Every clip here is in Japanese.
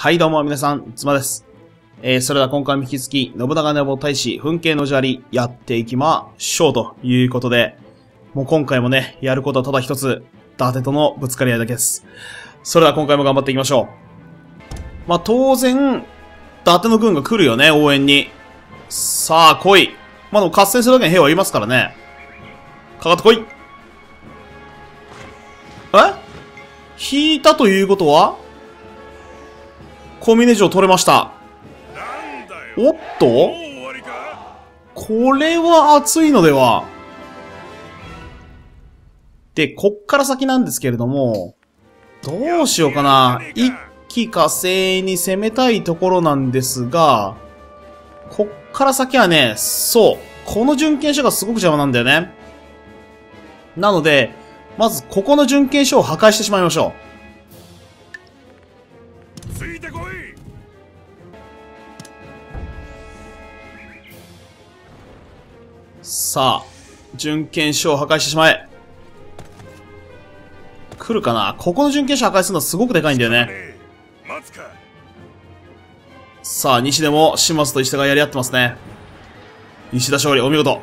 はいどうも皆さん、妻です。それでは今回も引き続き、信長の野望大使、奮慶の砂利、やっていきましょうということで、もう今回もね、やることはただ一つ、伊達とのぶつかり合いだけです。それでは今回も頑張っていきましょう。まあ、当然、伊達の軍が来るよね、応援に。さあ、来い。まあ、でも合戦するだけに兵はいますからね。かかってこい。引いたということは小峰城取れました。おっとこれは熱いのでは。で、こっから先なんですけれども、どうしようかな。一気火星に攻めたいところなんですが、こっから先はね、そう。この準権者がすごく邪魔なんだよね。なので、まず、ここの準権所を破壊してしまいましょう。ついてこい。さあ、準権所を破壊してしまえ。来るかな？ここの準権所破壊するのはすごくでかいんだよね。さあ、西でも、島津と石田がやり合ってますね。石田勝利、お見事。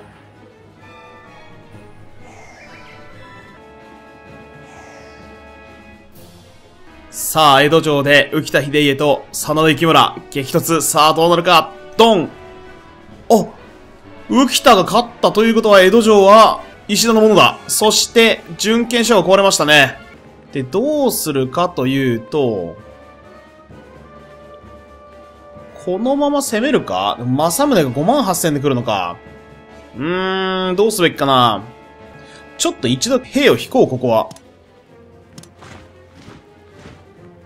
さあ、江戸城で、浮田秀家と、真田幸村、激突。さあ、どうなるか。ドン。お、浮田が勝ったということは、江戸城は、石田のものだ。そして、準権所が壊れましたね。で、どうするかというと、このまま攻めるか？政宗が58,000で来るのか。どうすべきかな。ちょっと一度兵を引こう、ここは。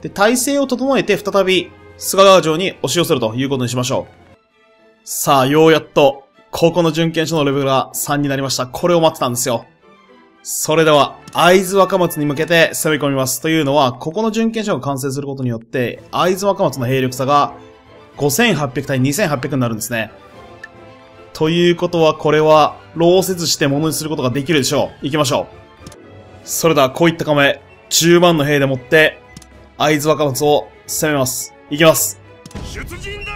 で、体制を整えて再び、菅川城に押し寄せるということにしましょう。さあ、ようやっと、ここの準権所のレベルが3になりました。これを待ってたんですよ。それでは、会津若松に向けて攻め込みます。というのは、ここの準権所が完成することによって、会津若松の兵力差が、5800対2800になるんですね。ということは、これは、労せずして物にすることができるでしょう。行きましょう。それでは、こういった構え、10万の兵でもって、会津若松を攻めます。いきます。出陣だ。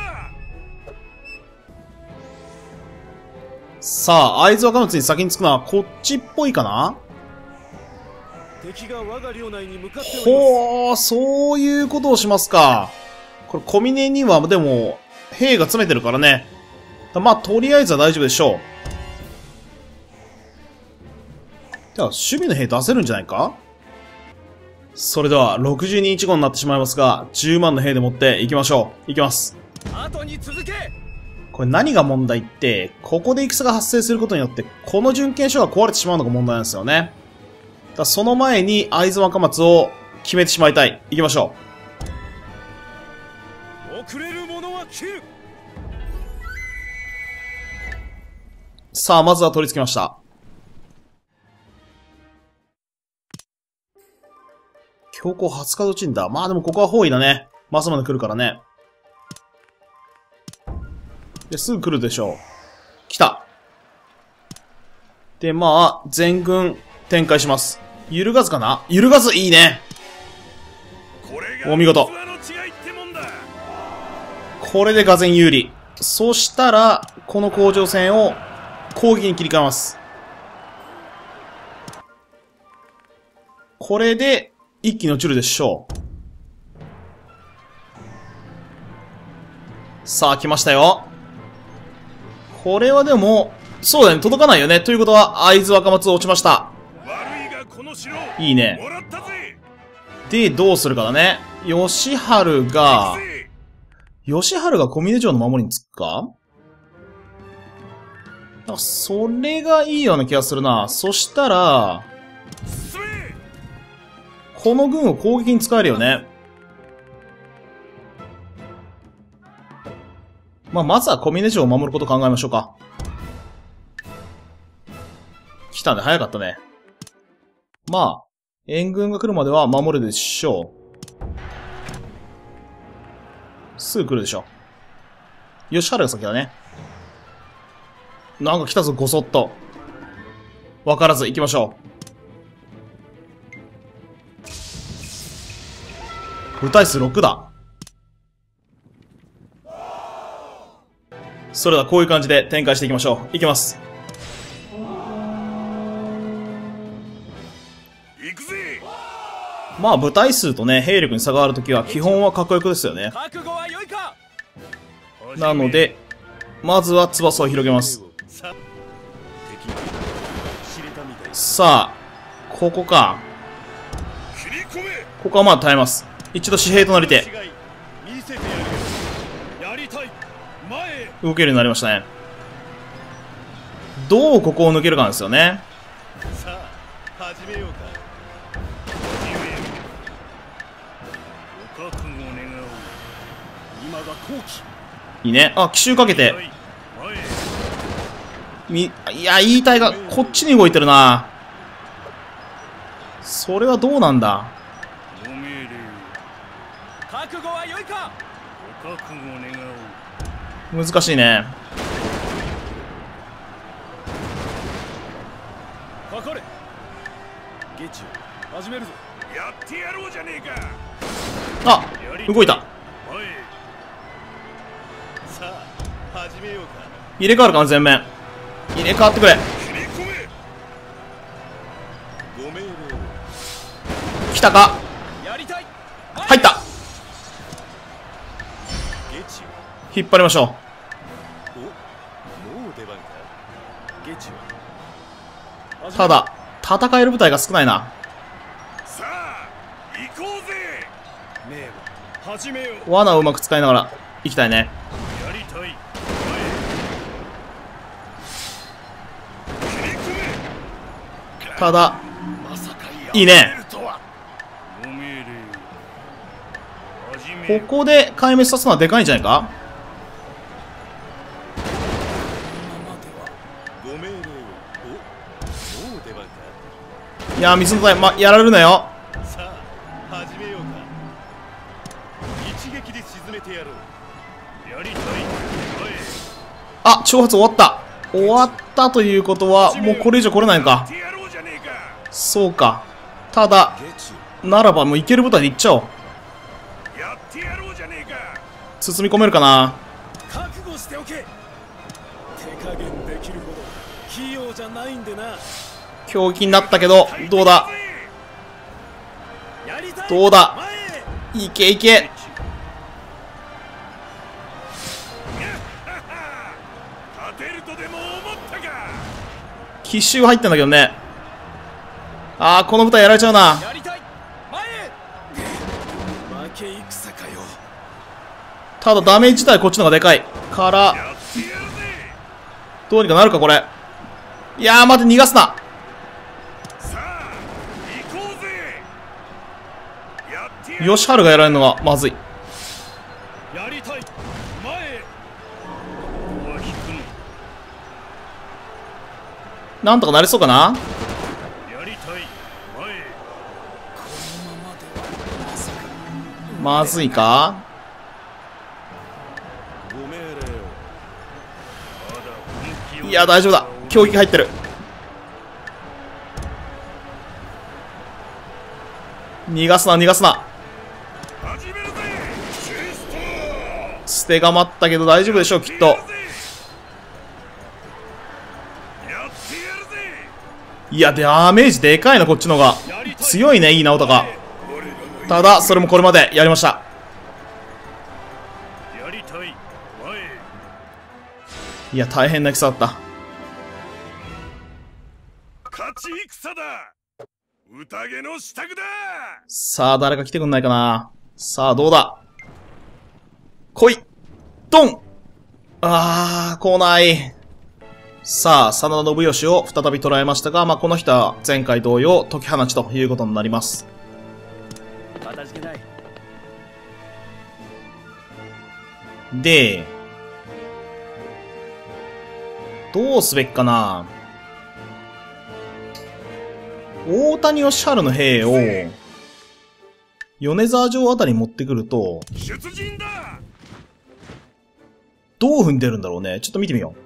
さあ、会津若松に先に着くのはこっちっぽいかな？敵が我が領内に向かっております。ほー、そういうことをしますか。これ、小峰にはでも、兵が詰めてるからね。まあ、とりあえずは大丈夫でしょう。では、守備の兵出せるんじゃないか？それでは、60人1号になってしまいますが、10万の兵で持って行きましょう。行きます。後に続け。これ何が問題って、ここで戦が発生することによって、この準権所が壊れてしまうのが問題なんですよね。だその前に、会津若松を決めてしまいたい。行きましょう。遅れる者は切る。さあ、まずは取り付けました。標高20日土地んだ。まあでもここは包囲だね。政宗来るからね。ですぐ来るでしょう。来た。で、まあ、全軍展開します。揺るがずかな？揺るがずいいね。お見事。これで俄然有利。そしたら、この攻城戦を攻撃に切り替えます。これで、一気に落ちるでしょう。さあ、来ましたよ。これはでも、そうだね、届かないよね。ということは、会津若松落ちました。いいね。で、どうするかだね。吉原が小峰城の守りにつくか？あ、それがいいような気がするな。そしたら、この軍を攻撃に使えるよね。まあ、まずは小峰城を守ることを考えましょうか。来たね。早かったね。まあ、援軍が来るまでは守るでしょう。すぐ来るでしょう。吉原が先だね。なんか来たぞ、ごそっと。わからず行きましょう。部隊数6だ。それではこういう感じで展開していきましょう。いきます。まあ部隊数とね、兵力に差があるときは基本は確約ですよね。なので、まずは翼を広げます。さあ、ここか。ここはまあ耐えます。一度紙幣となりて。動けるようになりましたね。どうここを抜けるかなんですよね。いいね。あ、奇襲かけて。いや、いい体が、こっちに動いてるな。それはどうなんだ。難しいね。あ、動いた。入れ替わるかな、全面入れ替わってくれ。来たか。入った。引っ張りましょう。ただ戦える部隊が少ないな。罠をうまく使いながら行きたいね。ただ、いいね。ここで壊滅さすのはでかいんじゃないか。いやー、水の台、やられるなよ。あ、挑発終わった。終わったということは、もうこれ以上来れないのか。そうか。ただ、ならばもういける舞台でいっちゃおう。包み込めるかな。狂気になったけど、どうだどうだ。いけいけ。奇襲入ってんだけどね。ああ、この舞台やられちゃうな。ただダメージ自体こっちの方がでかいからどうにかなるかこれ。いやー、待って、逃がすな。ヨシハルがやられるのはまずい。なんとかなりそうかな。まずいか。いや、大丈夫だ。狂気が入ってる。逃がすな、逃がすな。捨てがまったけど大丈夫でしょう、きっと。いや、ダメージでかいな、こっちのが強いね。いいな、おたか。ただそれもこれまでやりました。いや、大変な戦だった。さあ、誰か来てくんないかな。さあ、どうだ。来い。ドン。あー、来ない。さあ、真田信義を再び捉えましたが、この人は前回同様解き放ちということになります。で、どうすべきかな。大谷義春の兵を米沢城あたりに持ってくるとどう踏んでるんだろうね。ちょっと見てみよう。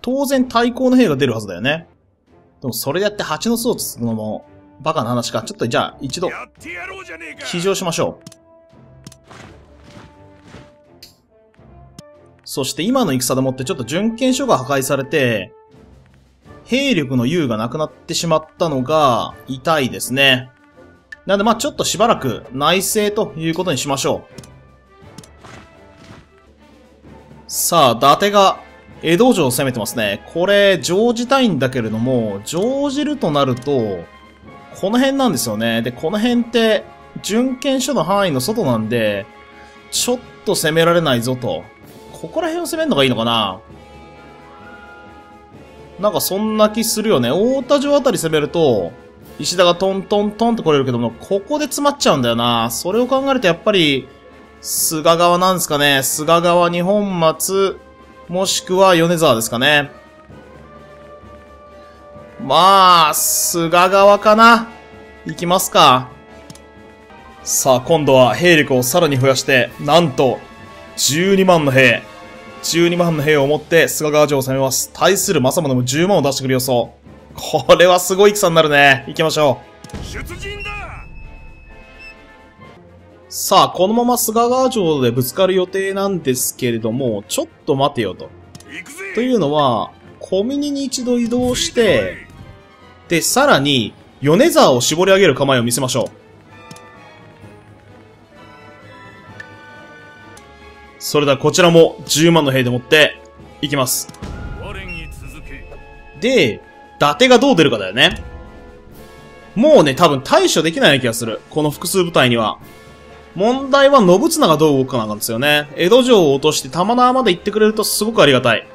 当然対抗の兵が出るはずだよね。でもそれやって蜂の巣をつつくのもバカな話か。ちょっとじゃあ一度、騎乗しましょう。そして今の戦でもってちょっと準権所が破壊されて、兵力の優がなくなってしまったのが痛いですね。なんでまあちょっとしばらく内政ということにしましょう。さあ、伊達が江戸城を攻めてますね。これ、乗じたいんだけれども、乗じるとなると、この辺なんですよね。で、この辺って、準権所の範囲の外なんで、ちょっと攻められないぞと。ここら辺を攻めるのがいいのかな?なんかそんな気するよね。大田城あたり攻めると、石田がトントントンって来れるけども、ここで詰まっちゃうんだよな。それを考えるとやっぱり、菅川なんですかね。菅川、二本松、もしくは米沢ですかね。まあ、菅川かな。行きますか。さあ、今度は兵力をさらに増やして、なんと、12万の兵。12万の兵を持って菅川城を攻めます。対する政宗も10万を出してくる予想。これはすごい戦になるね。行きましょう。出陣だ!さあ、このまま菅川城でぶつかる予定なんですけれども、ちょっと待てよと。というのは、小峰に一度移動して、で、さらに、米沢を絞り上げる構えを見せましょう。それではこちらも10万の兵でもって、いきます。で、伊達がどう出るかだよね。もうね、多分対処できない気がする。この複数部隊には。問題は信綱がどう動くかなんですよね。江戸城を落として玉縄まで行ってくれるとすごくありがたい。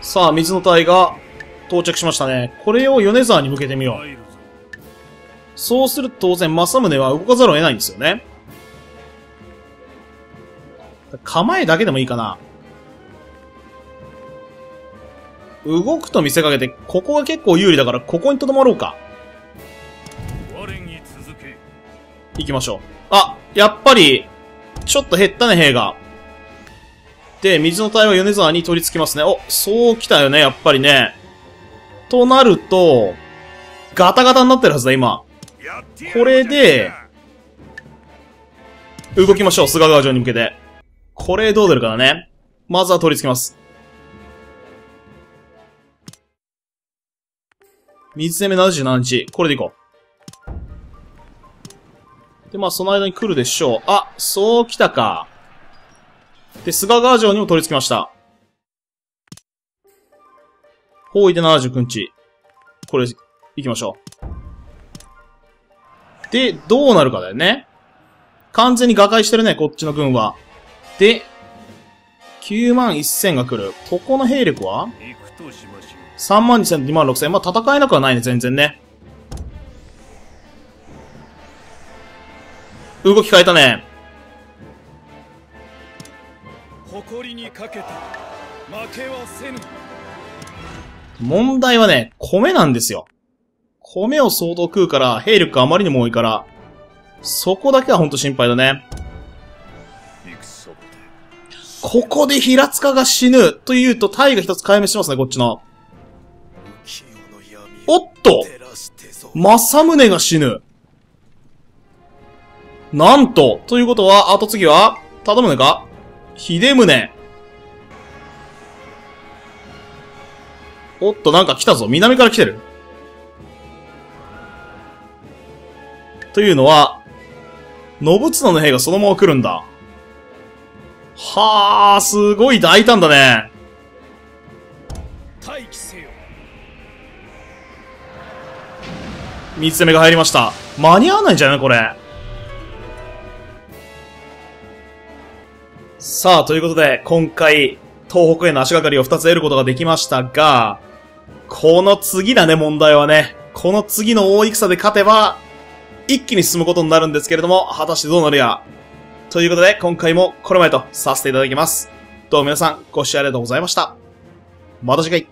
さあ、水の隊が到着しましたね。これを米沢に向けてみよう。そうすると当然政宗は動かざるを得ないんですよね。構えだけでもいいかな。動くと見せかけて、ここが結構有利だからここに留まろうか。行きましょう。あ、やっぱり、ちょっと減ったね、兵が。で、水の隊は米沢に取り付きますね。お、そう来たよね、やっぱりね。となると、ガタガタになってるはずだ、今。これで、動きましょう、菅川城に向けて。これどう出るかだね。まずは取り付きます。水攻め77日。これでいこう。で、まあ、その間に来るでしょう。あ、そう来たか。で、菅川城にも取り付きました。包囲で79日。これ、行きましょう。で、どうなるかだよね。完全に瓦解してるね、こっちの軍は。で、9万1000が来る。ここの兵力は ?3 万2000、2万6000。まあ、戦えなくはないね、全然ね。動き変えたね。問題はね、米なんですよ。米を相当食うから、兵力があまりにも多いから、そこだけはほんと心配だね。ここで平塚が死ぬというと、隊が一つ壊滅しますね、こっちの。おっと!政宗が死ぬ。なんとということは、あと次は、忠宗か?秀宗。おっと、なんか来たぞ。南から来てる。というのは、信綱の兵がそのまま来るんだ。はあ、すごい大胆だね。三つ攻めが入りました。間に合わないんじゃないこれ。さあ、ということで、今回、東北への足がかりを2つ得ることができましたが、この次だね、問題はね。この次の大戦で勝てば、一気に進むことになるんですけれども、果たしてどうなるや。ということで、今回もこれまでとさせていただきます。どうも皆さん、ご視聴ありがとうございました。また次回。